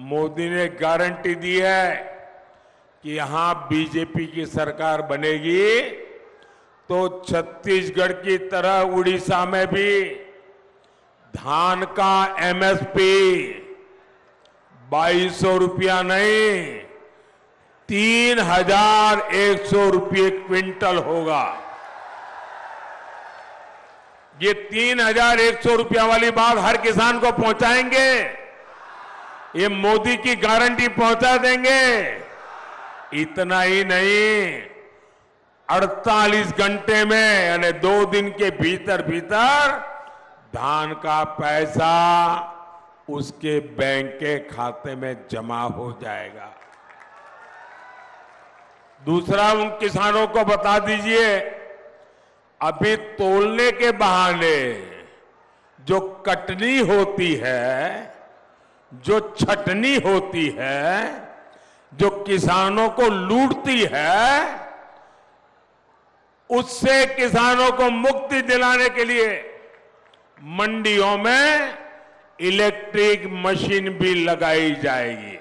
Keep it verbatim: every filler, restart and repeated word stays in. मोदी ने गारंटी दी है कि यहां बीजेपी की सरकार बनेगी तो छत्तीसगढ़ की तरह उड़ीसा में भी धान का एम एस पी बाईस सौ रुपया नहीं तीन हजार एक सौ रुपये क्विंटल होगा। ये तीन हजार एक सौ रुपया वाली बात हर किसान को पहुंचाएंगे, ये मोदी की गारंटी पहुंचा देंगे। इतना ही नहीं, अड़तालीस घंटे में यानी दो दिन के भीतर भीतर धान का पैसा उसके बैंक के खाते में जमा हो जाएगा। दूसरा, उन किसानों को बता दीजिए, अभी तोलने के बहाने जो कटनी होती है, जो छटनी होती है, जो किसानों को लूटती है, उससे किसानों को मुक्ति दिलाने के लिए मंडियों में इलेक्ट्रिक मशीन भी लगाई जाएगी।